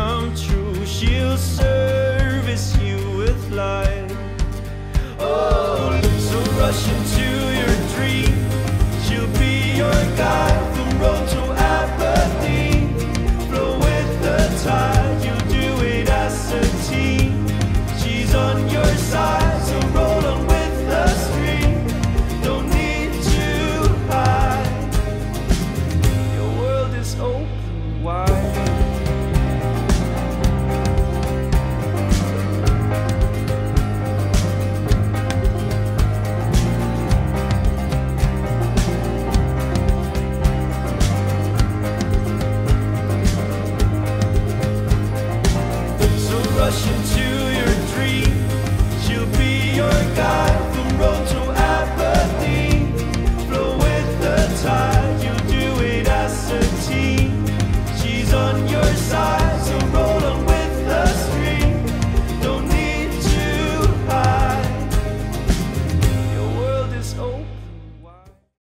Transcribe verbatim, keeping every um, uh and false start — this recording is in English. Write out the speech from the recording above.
come true. She'll service you with life. Oh, so rush into your dream. She'll be your guide.